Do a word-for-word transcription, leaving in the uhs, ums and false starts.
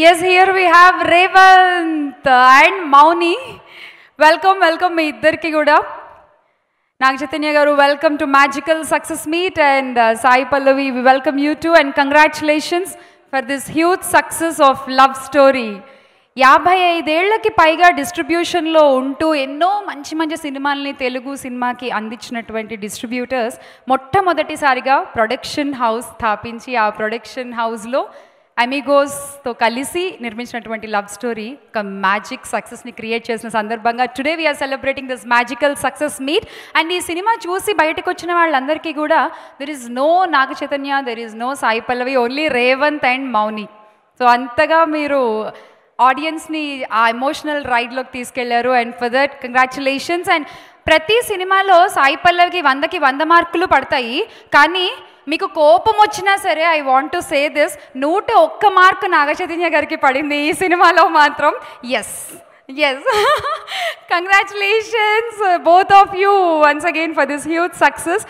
Yes, here we have Revel and Mouni. Welcome, welcome me iddarki kuda. Naga Chaitanya garu, welcome to Magical Success Meet, and uh, Sai Pallavi, we welcome you too, and congratulations for this huge success of Love Story. యాభై ఐదేళ్లకి పైగా డిస్ట్రిబ్యూషన్లో ఉంటూ ఎన్నో మంచి మంచి సినిమాలని తెలుగు సినిమాకి అందించినటువంటి distributors మొట్టమొదటిసారిగా ప్రొడక్షన్ హౌస్ స్థాపించి ఆ ప్రొడక్షన్ హౌస్లో అమిగోస్తో కలిసి నిర్మించినటువంటి లవ్ స్టోరీ ఒక మ్యాజిక్ సక్సెస్ని క్రియేట్ చేసిన సందర్భంగా today we are celebrating this magical success meet. And ఈ సినిమా చూసి బయటకు వచ్చిన వాళ్ళందరికీ కూడా there is no Naga Chaitanya, there is no Sai Pallavi, only Revanth and Mouni. So అంతగా మీరు ఆడియన్స్ని ఆ ఎమోషనల్ రైడ్లోకి తీసుకెళ్లారు, and for that congratulations. And ప్రతి సినిమాలో సాయి పల్లవికి వందకి వంద మార్కులు పడతాయి, కానీ మీకు కోపం వచ్చినా సరే I want to say this, నూట ఒక్క మార్కు నాగ చైతన్య గారికి పడింది ఈ సినిమాలో మాత్రం. Yes yes congratulations both of you once again for this huge success.